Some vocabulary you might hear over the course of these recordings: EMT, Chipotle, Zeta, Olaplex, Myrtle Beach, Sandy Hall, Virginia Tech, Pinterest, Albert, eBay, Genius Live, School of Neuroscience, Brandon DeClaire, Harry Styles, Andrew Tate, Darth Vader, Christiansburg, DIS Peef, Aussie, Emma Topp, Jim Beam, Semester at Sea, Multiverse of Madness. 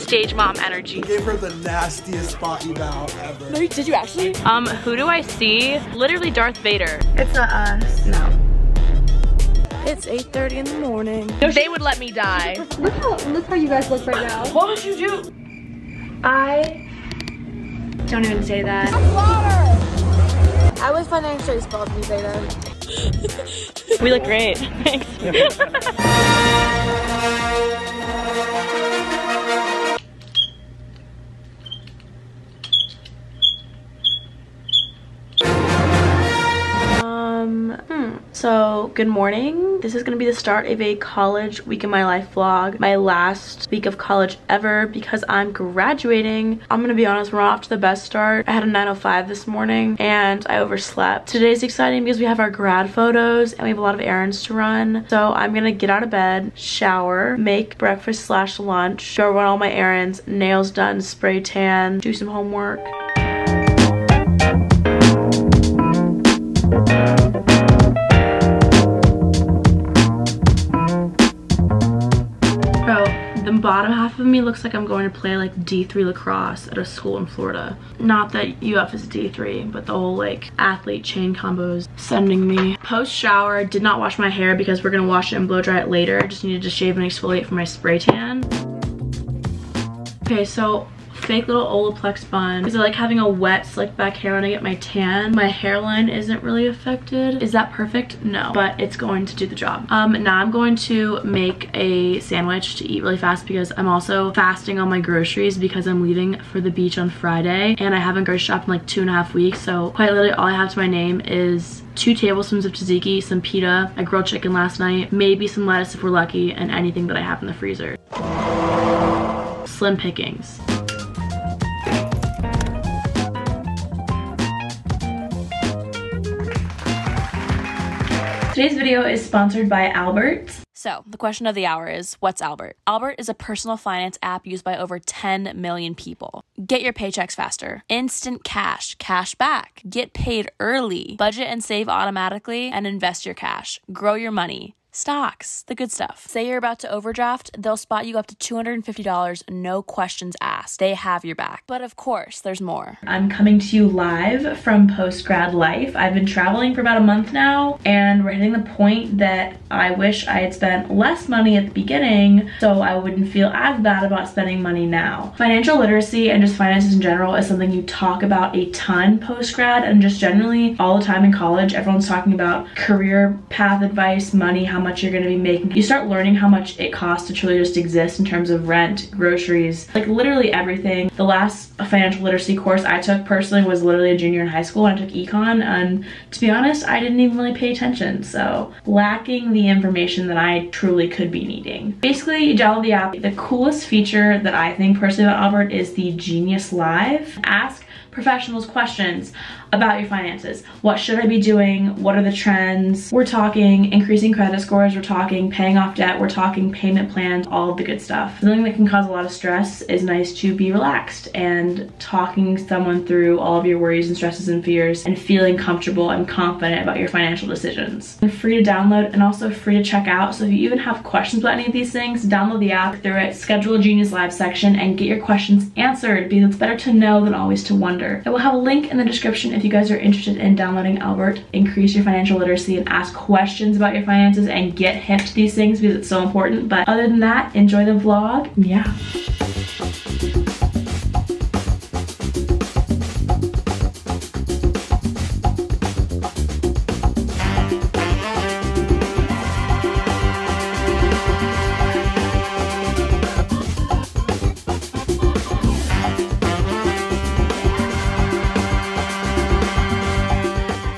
Stage mom energy. You gave her the nastiest body bow ever. No, did you actually? Who do I see? Literally Darth Vader. It's not us. No. It's 8:30 in the morning. No, they would let me die. Look how you guys look right now. What would you do? I don't even say that. Water. I was finding straight spell to be Zeta. We look great. Thanks. So good morning. This is gonna be the start of a college week in my life vlog. My last week of college ever because I'm graduating. I'm gonna be honest, we're not off to the best start. I had a 9:05 this morning and I overslept. Today's exciting because we have our grad photos and we have a lot of errands to run. So I'm gonna get out of bed, shower, make breakfast slash lunch, go run all my errands, nails done, spray tan, do some homework. Bottom half of me looks like I'm going to play like D3 lacrosse at a school in Florida. Not that UF is D3, but the whole like athlete chain combos sending me. Post shower, did not wash my hair because we're gonna wash it and blow dry it later. I just needed to shave and exfoliate for my spray tan. Okay, so fake little Olaplex bun. Is it like having a wet slick back hair when I get my tan? My hairline isn't really affected. Is that perfect? No, but it's going to do the job. Now I'm going to make a sandwich to eat really fast because I'm also fasting on my groceries because I'm leaving for the beach on Friday and I haven't grocery shopped in like 2.5 weeks. So quite literally all I have to my name is 2 tablespoons of tzatziki, some pita, I grilled chicken last night, maybe some lettuce if we're lucky, and anything that I have in the freezer. Slim pickings. Today's video is sponsored by Albert. So, the question of the hour is, what's Albert? Albert is a personal finance app used by over 10 million people. Get your paychecks faster, instant cash, cash back, get paid early, budget and save automatically, and invest your cash, grow your money. Stocks, the good stuff. Say you're about to overdraft, they'll spot you up to $250, no questions asked. They have your back. But of course, there's more. I'm coming to you live from post-grad life. I've been traveling for about a month now, and we're hitting the point that I wish I had spent less money at the beginning so I wouldn't feel as bad about spending money now. Financial literacy and just finances in general is something you talk about a ton post-grad, and just generally all the time in college, everyone's talking about career path advice, money, how much you're going to be making. You start learning how much it costs to truly just exist in terms of rent, groceries, like literally everything. The last financial literacy course I took personally was literally a junior in high school, and I took econ, and to be honest, I didn't even really pay attention, so lacking the information that I truly could be needing. Basically, you download the app. The coolest feature that I think personally about Albert is the Genius Live. Ask professionals questions about your finances. What should I be doing? What are the trends? We're talking increasing credit scores, we're talking paying off debt, we're talking payment plans, all of the good stuff. Something that can cause a lot of stress is nice to be relaxed, and talking someone through all of your worries and stresses and fears and feeling comfortable and confident about your financial decisions. They're free to download and also free to check out, so if you even have questions about any of these things, download the app through it, schedule a Genius Live section, and get your questions answered because it's better to know than always to wonder. I will have a link in the description if you guys are interested in downloading Albert. Increase your financial literacy and ask questions about your finances and get hip to these things because it's so important. But other than that, enjoy the vlog. Yeah.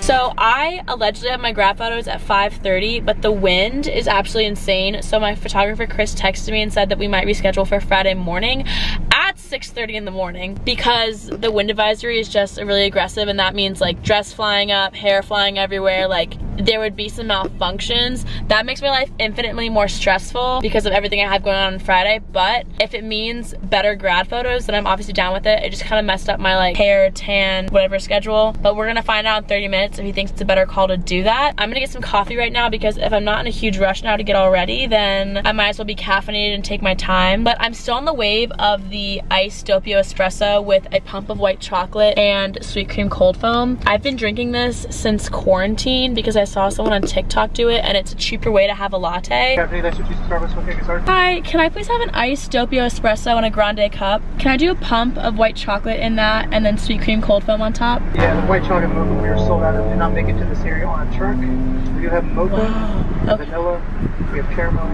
So I allegedly have my grad photos at 5:30, but the wind is absolutely insane. So my photographer Chris texted me and said that we might reschedule for Friday morning at 6:30 in the morning because the wind advisory is just really aggressive, and that means like dress flying up, hair flying everywhere, like there would be some malfunctions. That makes my life infinitely more stressful because of everything I have going on Friday, but if it means better grad photos, then I'm obviously down with it. It just kind of messed up my like hair, tan, whatever schedule, but we're gonna find out in 30 minutes if he thinks it's a better call to do that. I'm gonna get some coffee right now because if I'm not in a huge rush now to get all ready, then I might as well be caffeinated and take my time. But I'm still on the wave of the iced doppio espresso with a pump of white chocolate and sweet cream cold foam. I've been drinking this since quarantine because I saw someone on TikTok do it, and it's a cheaper way to have a latte. Hi, can I please have an iced doppio espresso and a grande cup? Can I do a pump of white chocolate in that and then sweet cream cold foam on top? Yeah, the white chocolate mocha we were sold out of, did not make it to this area on a truck. We do have mocha, we have vanilla, we have caramel.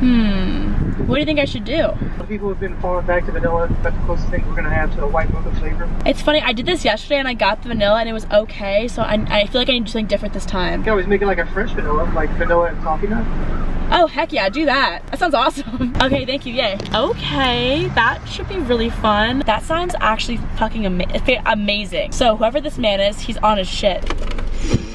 What do you think I should do? People have been falling back to vanilla. That's the closest thing we're gonna have to a white mocha flavor. It's funny, I did this yesterday and I got the vanilla and it was okay, so I feel like I need to do something different this time. You can always make it like a fresh vanilla, like vanilla and coffee nut. Oh, heck yeah, do that. That sounds awesome. Okay, thank you, yay. Okay, that should be really fun. That sounds actually fucking amazing. So whoever this man is, he's on his shit.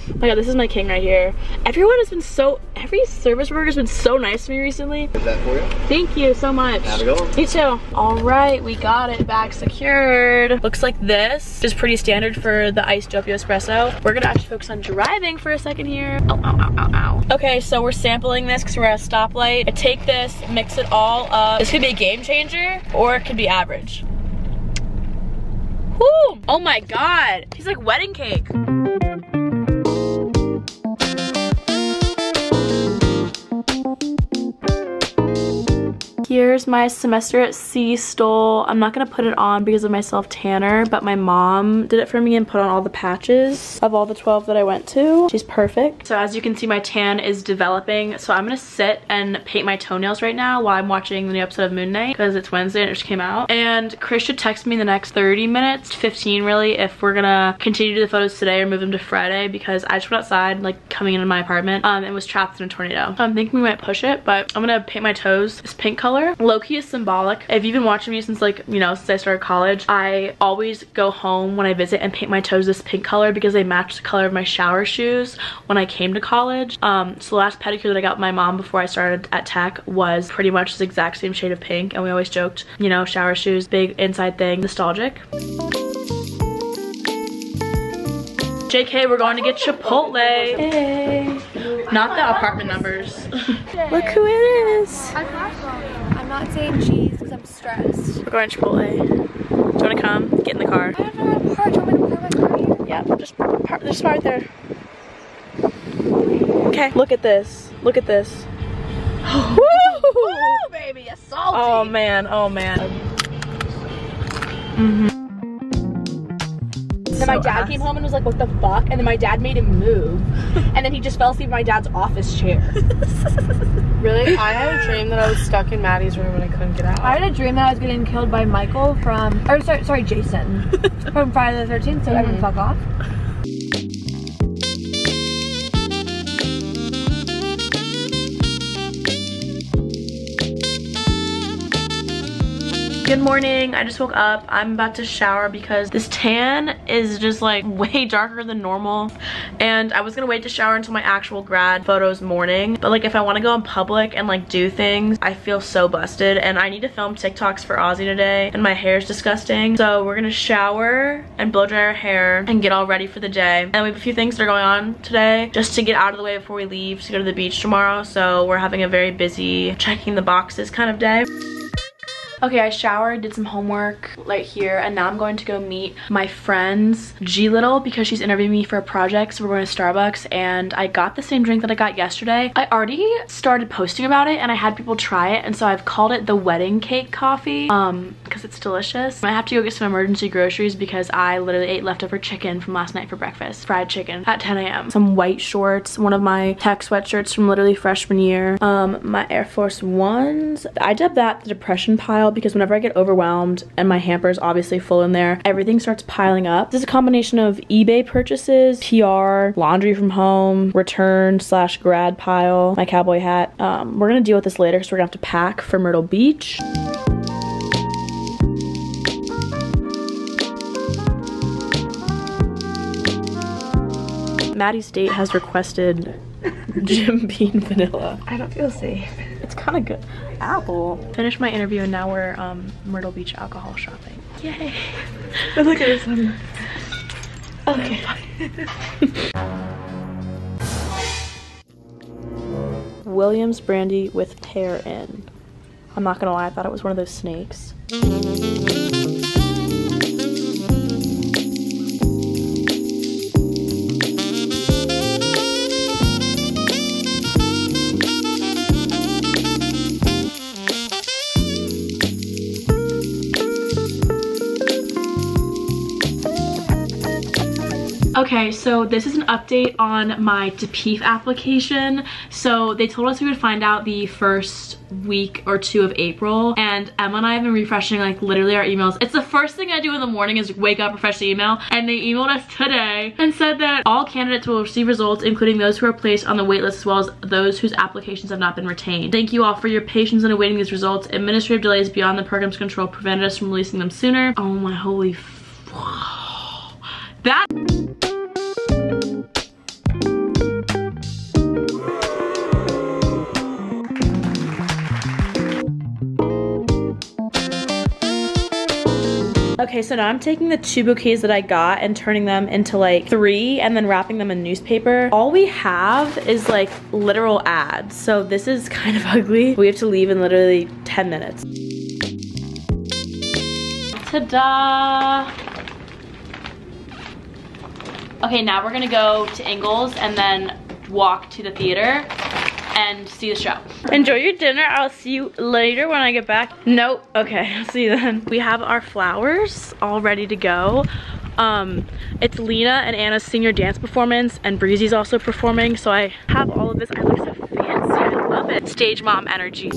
Oh my god, this is my king right here. Everyone has been so, every service worker has been so nice to me recently. Is that for you? Thank you so much. Have a good one. You too. All right, we got it back secured. Looks like this, just pretty standard for the iced doppio espresso. We're gonna actually focus on driving for a second here. Ow, ow, ow, ow, ow. Okay, so we're sampling this because we're at a stoplight. I take this, mix it all up. This could be a game changer or it could be average. Woo! Oh my god, he's like wedding cake. Here's my Semester at Sea stole. I'm not gonna put it on because of my self-tanner, but my mom did it for me and put on all the patches of all the 12 that I went to. She's perfect. So as you can see, my tan is developing. So I'm gonna sit and paint my toenails right now while I'm watching the new episode of Moon Knight because it's Wednesday and it just came out. And Chris should text me in the next 30 minutes, 15 really, if we're gonna continue the photos today or move them to Friday because I just went outside, like coming into my apartment, and was trapped in a tornado. So I'm thinking we might push it, but I'm gonna paint my toes this pink color. Low-key is symbolic. If you've been watching me since like, you know, since I started college, I always go home when I visit and paint my toes this pink color because they match the color of my shower shoes when I came to college. So the last pedicure that I got my mom before I started at Tech was pretty much the exact same shade of pink, and we always joked, you know, shower shoes, big inside thing, nostalgic. JK, we're going to get Chipotle. Hey. Not the apartment numbers. Look who it is. I'm not saying cheese because I'm stressed. We're going to Chipotle. Do you want to come? Get in the car. I don't know how to park. Do you want me to park my car? Yeah, just park there. Okay. Look at this. Look at this. Woo! Woo, baby, it's salty. Oh man. Oh man. And then my dad came home and was like, what the fuck? And then my dad made him move. And then he just fell asleep in my dad's office chair. Really? I had a dream that I was stuck in Maddie's room and I couldn't get out. I had a dream that I was getting killed by Michael from, or sorry, Jason from Friday the 13th, so everyone fuck off. Good morning, I just woke up. I'm about to shower because this tan is just like way darker than normal. And I was gonna wait to shower until my actual grad photos morning. But like if I wanna go in public and like do things, I feel so busted. And I need to film TikToks for Aussie today and my hair is disgusting. So we're gonna shower and blow dry our hair and get all ready for the day. And we have a few things that are going on today just to get out of the way before we leave to go to the beach tomorrow. So we're having a very busy checking the boxes kind of day. Okay, I showered, did some homework right here, and now I'm going to go meet my friends, G Little, because she's interviewing me for a project, so we're going to Starbucks, and I got the same drink that I got yesterday. I already started posting about it, and I had people try it, and so I've called it the wedding cake coffee, because it's delicious. I have to go get some emergency groceries because I literally ate leftover chicken from last night for breakfast, fried chicken, at 10 a.m. Some white shorts, one of my Tech sweatshirts from literally freshman year, my Air Force Ones. I dubbed that the depression pile, because whenever I get overwhelmed and my hamper is obviously full in there, everything starts piling up. This is a combination of eBay purchases, PR, laundry from home, return/grad pile, my cowboy hat. We're gonna deal with this later because we're gonna have to pack for Myrtle Beach. Maddie State has requested Jim Beam Vanilla. I don't feel safe. It's kind of good. Apple. Finished my interview and now we're Myrtle Beach alcohol shopping. Yay. Let's look at this one. Okay. Williams brandy with pear in. I'm not gonna lie, I thought it was one of those snakes. Okay, so this is an update on my DIS Peef application. So they told us we would find out the first week or two of April, and Emma and I have been refreshing like literally our emails. It's the first thing I do in the morning is wake up, refresh the email, and they emailed us today and said that all candidates will receive results, including those who are placed on the waitlist as well as those whose applications have not been retained. Thank you all for your patience in awaiting these results. Administrative delays beyond the program's control prevented us from releasing them sooner. Oh my holy that. Okay, so now I'm taking the 2 bouquets that I got and turning them into like 3 and then wrapping them in newspaper. All we have is like literal ads, so this is kind of ugly. We have to leave in literally 10 minutes. Ta-da! Okay, now we're gonna go to Ingalls and then walk to the theater and see the show. Enjoy your dinner. I'll see you later when I get back. Nope. Okay, I'll see you then. We have our flowers all ready to go. It's Lena and Anna's senior dance performance, and Breezy's also performing, so I have all of this. I look so fancy. I love it. Stage mom energy.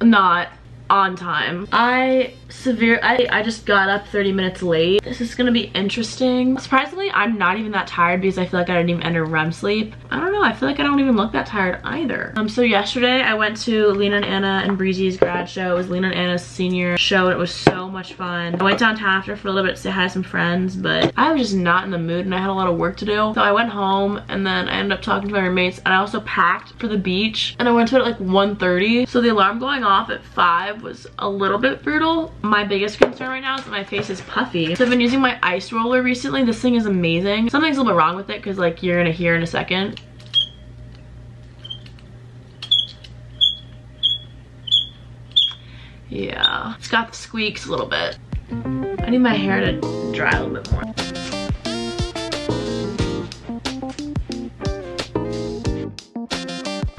Not on time. I just got up 30 minutes late. This is gonna be interesting. Surprisingly, I'm not even that tired because I feel like I didn't even enter REM sleep. I don't know, I feel like I don't even look that tired either. So yesterday I went to Lena and Anna and Breezy's grad show. It was Lena and Anna's senior show and it was so much fun. I went down to Hafter for a little bit to say hi to some friends, but I was just not in the mood and I had a lot of work to do. So I went home and then I ended up talking to my roommates and I also packed for the beach and I went to it at like 1:30. So the alarm going off at 5 was a little bit brutal. My biggest concern right now is that my face is puffy. So I've been using my ice roller recently. This thing is amazing. Something's a little bit wrong with it because like you're gonna hear in a second. Yeah, it's got the squeaks a little bit. I need my hair to dry a little bit more.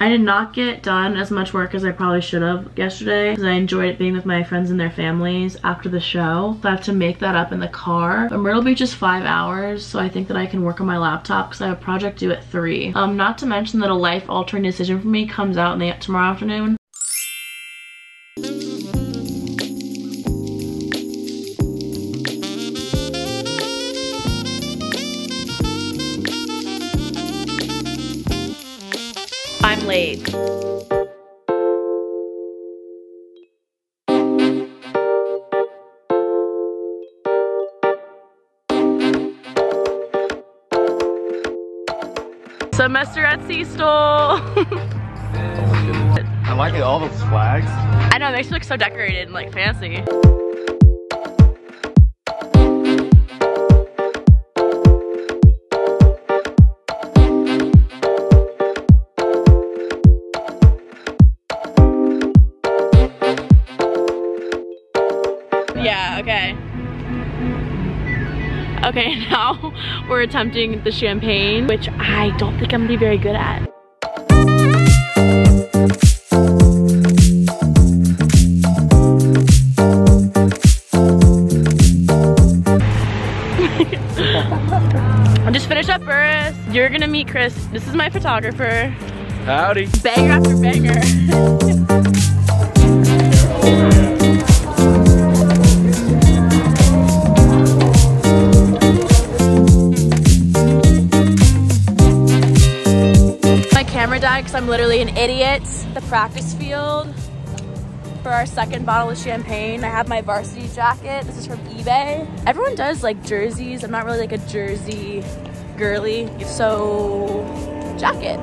I did not get done as much work as I probably should have yesterday because I enjoyed being with my friends and their families after the show. So I have to make that up in the car. But Myrtle Beach is 5 hours, so I think that I can work on my laptop because I have a project due at 3. Not to mention that a life-altering decision for me comes out tomorrow afternoon. I'm late. Semester at Sea stole. I like it, all those flags. I know, it makes you look so decorated and like fancy. Okay, now we're attempting the champagne, which I don't think I'm gonna be very good at. I'm just finished up first. You're gonna meet Chris. This is my photographer. Howdy. Banger after banger. Because I'm literally an idiot. The practice field for our second bottle of champagne. I have my varsity jacket. This is from eBay. Everyone does like jerseys. I'm not really like a jersey girly, so jacket.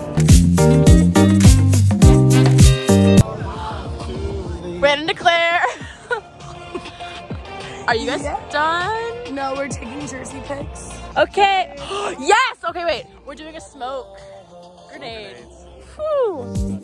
Brandon DeClaire. Are you guys done? No, we're taking jersey pics. Okay. Yes. Okay, wait. We're doing a smoke grenade. Woo.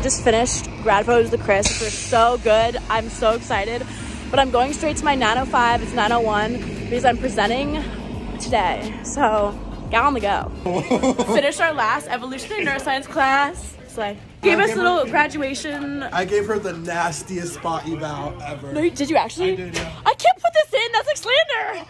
Just finished grad photos with Chris, which were so good. I'm so excited, but I'm going straight to my 9:05. It's 9:01 because I'm presenting today, so got on the go. Finished our last evolutionary neuroscience class. It's like gave us a little graduation. I gave her the nastiest spot eval ever. No, did you actually? I did, yeah. I can't put this in. That's like slander.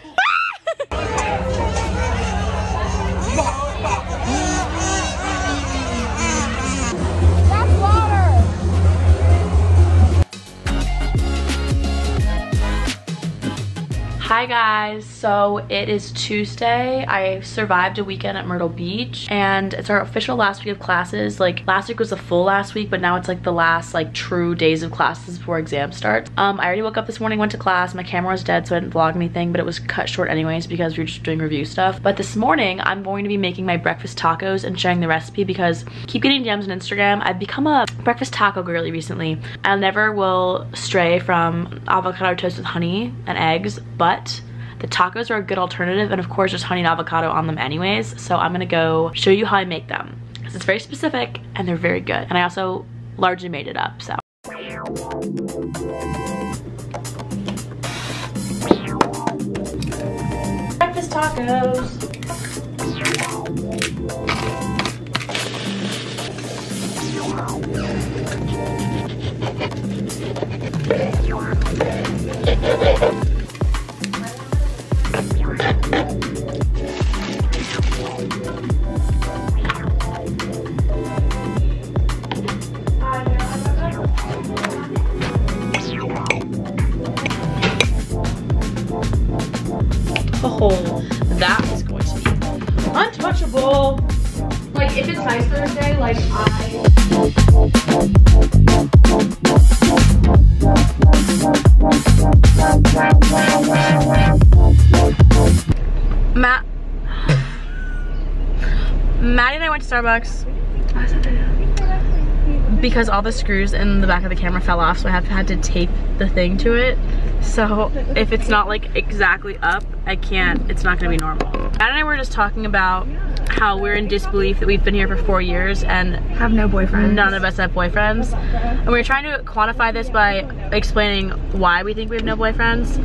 Hi guys, so it is Tuesday. I survived a weekend at Myrtle Beach and it's our official last week of classes. Like last week was the full last week, but now it's like the last like true days of classes before exam starts. I already woke up this morning, went to class. My camera was dead so I didn't vlog anything, but it was cut short anyways because we were just doing review stuff. But this morning I'm going to be making my breakfast tacos and sharing the recipe because I keep getting DMs on Instagram. I've become a breakfast taco girly recently. I never will stray from avocado toast with honey and eggs, but the tacos are a good alternative, and of course there's honey and avocado on them anyways, so I'm gonna go show you how I make them because it's very specific and they're very good, and I also largely made it up. So breakfast tacos. Oh, that is going to be untouchable. Like if it's Nice Thursday, like Maddie and I went to Starbucks because all the screws in the back of the camera fell off, so I had to tape the thing to it. So if it's not like exactly up, I can't, it's not gonna be normal. Matt and I were just talking about how we're in disbelief that we've been here for 4 years and have no boyfriends. None of us have boyfriends. And we were trying to quantify this by explaining why we think we have no boyfriends.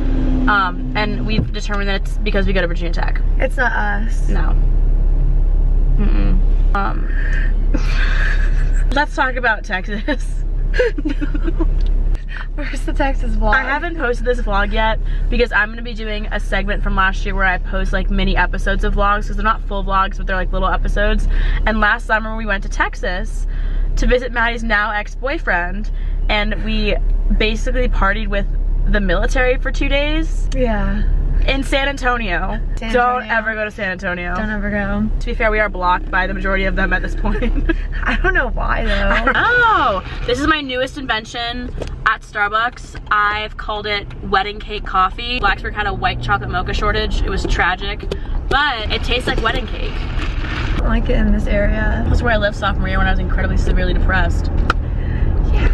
And we've determined that it's because we go to Virginia Tech. It's not us. No. Mm-mm. Let's talk about Texas. No. Where's the Texas vlog? I haven't posted this vlog yet because I'm gonna be doing a segment from last year where I post like mini episodes of vlogs, because they're not full vlogs but they're like little episodes. And last summer we went to Texas to visit Maddie's now ex-boyfriend, and we basically partied with the military for 2 days. Yeah. In San Antonio. Don't ever go to San Antonio. Don't ever go. To be fair, we are blocked by the majority of them at this point. I don't know why though. Oh, this is my newest invention at Starbucks. I've called it wedding cake coffee. Blacksburg had a white chocolate mocha shortage. It was tragic, but it tastes like wedding cake. I like it in this area. That's where I lived sophomore year when I was incredibly severely depressed. Yeah.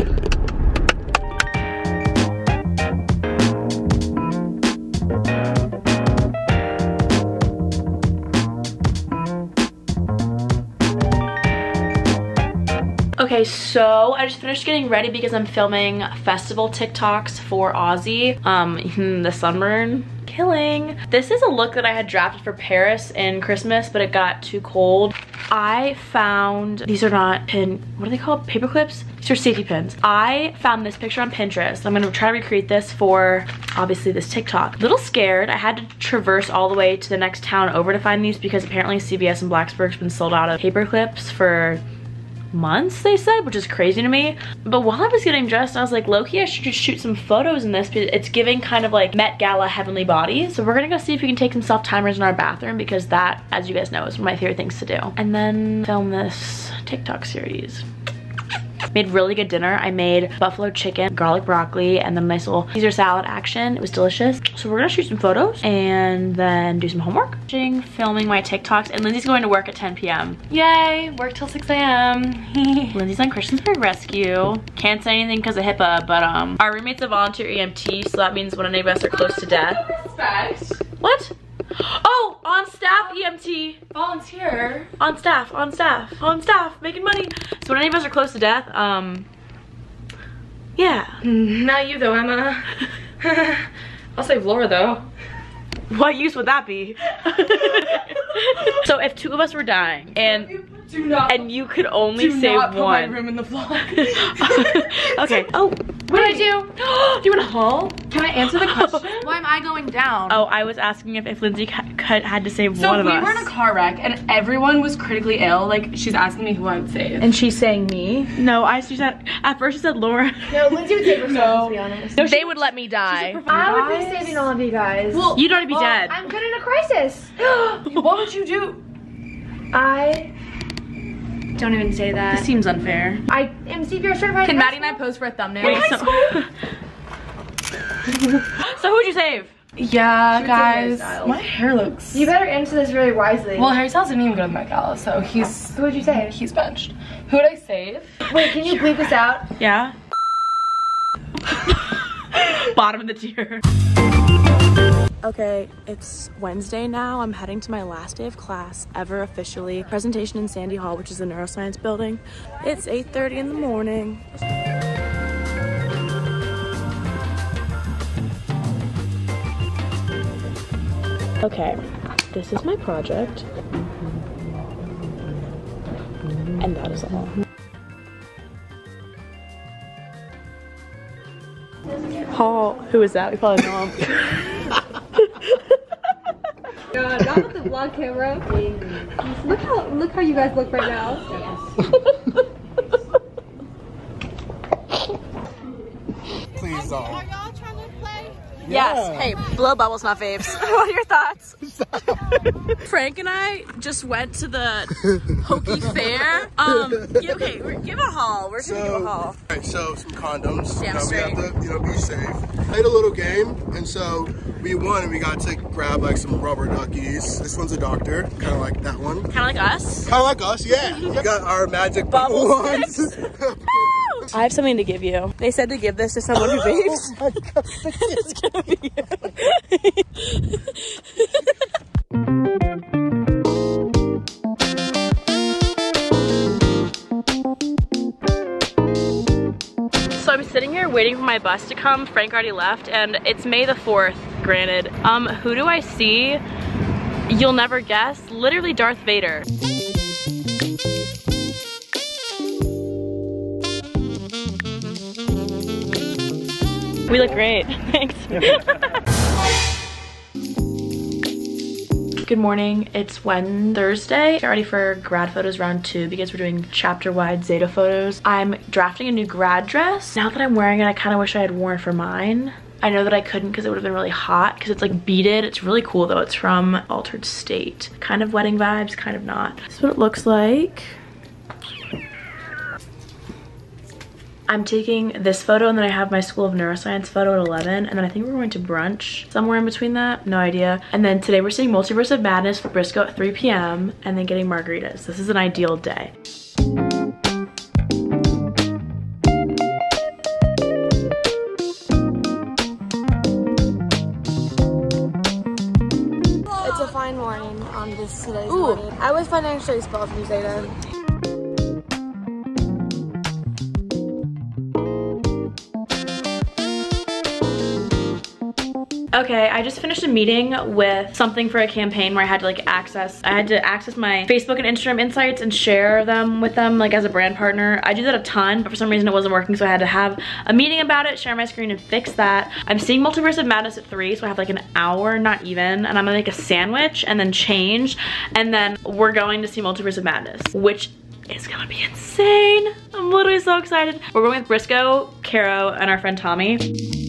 Okay, so I just finished getting ready because I'm filming festival TikToks for Aussie. The sunburn. Killing. This is a look that I had drafted for Paris in Christmas, but it got too cold. I found, these are not pin, what are they called? Paper clips? These are safety pins. I found this picture on Pinterest. I'm gonna try to recreate this for, obviously, this TikTok. A little scared. I had to traverse all the way to the next town over to find these because apparently CVS in Blacksburg's been sold out of paper clips for months, they said, which is crazy to me. But while I was getting dressed, I was like, low-key, I should just shoot some photos in this because it's giving kind of like Met Gala heavenly body. So we're gonna go see if we can take some self-timers in our bathroom because that, as you guys know, is one of my favorite things to do. And then film this TikTok series. Made really good dinner. I made buffalo chicken, garlic broccoli, and then nice little Caesar salad action. It was delicious. So we're gonna shoot some photos and then do some homework. Filming my TikToks, and Lindsay's going to work at 10 p.m. Yay, work till 6 a.m. Lindsay's on Christiansburg Rescue. Can't say anything because of HIPAA, but our roommate's a volunteer EMT, so that means when any of us are close to death. Respect. What? Oh, on staff EMT. Volunteer. On staff, making money. So when any of us are close to death, yeah. Not you though, Emma. I'll save Laura though. What use would that be? So if two of us were dying and you could only save one. Do not put my room in the vlog. Okay. Oh. What did I do? Do you want to haul? Can I answer the question? Why am I going down? Oh, I was asking if Lindsay had to save one of us. So we were in a car wreck and everyone was critically ill. Like, she's asking me who I would save. And she's saying me? No, she said, at first she said Laura. No, Lindsay would save herself, no. To be honest. No, they would let me die. I would be saving all of you guys. Well, you'd already be dead. I'm good in a crisis. What would you do? Don't even say that. This seems unfair. I am CPR certified. Can Maddie and I pose for a thumbnail? Wait, so who would you save? Yeah, guys. My hair looks. You better answer this really wisely. Well, Harry Styles didn't even go to the Met Gala, so he's. Who would you save? He's benched. Who would I save? Wait, can you bleep this out? Yeah. Bottom of the tier. Okay, it's Wednesday now. I'm heading to my last day of class ever officially. Presentation in Sandy Hall, which is the neuroscience building. It's 8:30 in the morning. Okay, this is my project. And that is all. Hall, who is that? We probably know him. God, not with the vlog camera. Look how you guys look right now. Please don't. Are y'all trying to play? Yes. Yeah. Hey, blow bubbles, not faves. What are your thoughts? Frank and I just went to the Hokey Fair. Okay, give a haul. We're gonna give a haul. Alright, so some condoms. Yeah, we have to, be safe. Played a little game, and so we won, and we got to grab like some rubber duckies. This one's a doctor, kind of like that one. Kind of like us. Kind of like us, yeah. We got our magic bubble wands. I have something to give you. They said to give this to someone who vapes. Oh my God. It's gonna be you. So I'm sitting here waiting for my bus to come. Frank already left, and it's May the 4th, granted. Who do I see? You'll never guess. Literally Darth Vader. We look great, thanks. Good morning, it's Thursday. Get ready for grad photos round 2 because we're doing chapter-wide Zeta photos. I'm drafting a new grad dress. Now that I'm wearing it, I kind of wish I had worn it for mine. I know that I couldn't because it would have been really hot because it's like beaded. It's really cool though, it's from Altered State. Kind of wedding vibes, kind of not. This is what it looks like. I'm taking this photo and then I have my School of Neuroscience photo at 11 and then I think we're going to brunch somewhere in between that, no idea. And then today we're seeing Multiverse of Madness for Briscoe at 3 p.m. and then getting margaritas. This is an ideal day. It's a fine morning on today's morning. I was financially expelled from Zeta. Okay, I just finished a meeting with something for a campaign where I had to access my Facebook and Instagram insights and share them with them like as a brand partner. I do that a ton, but for some reason it wasn't working, so I had to have a meeting about it, share my screen and fix that. I'm seeing Multiverse of Madness at 3, so I have like an hour, not even, and I'm gonna make a sandwich and then change, and then we're going to see Multiverse of Madness, which is gonna be insane. I'm literally so excited. We're going with Briscoe, Caro, and our friend Tommy.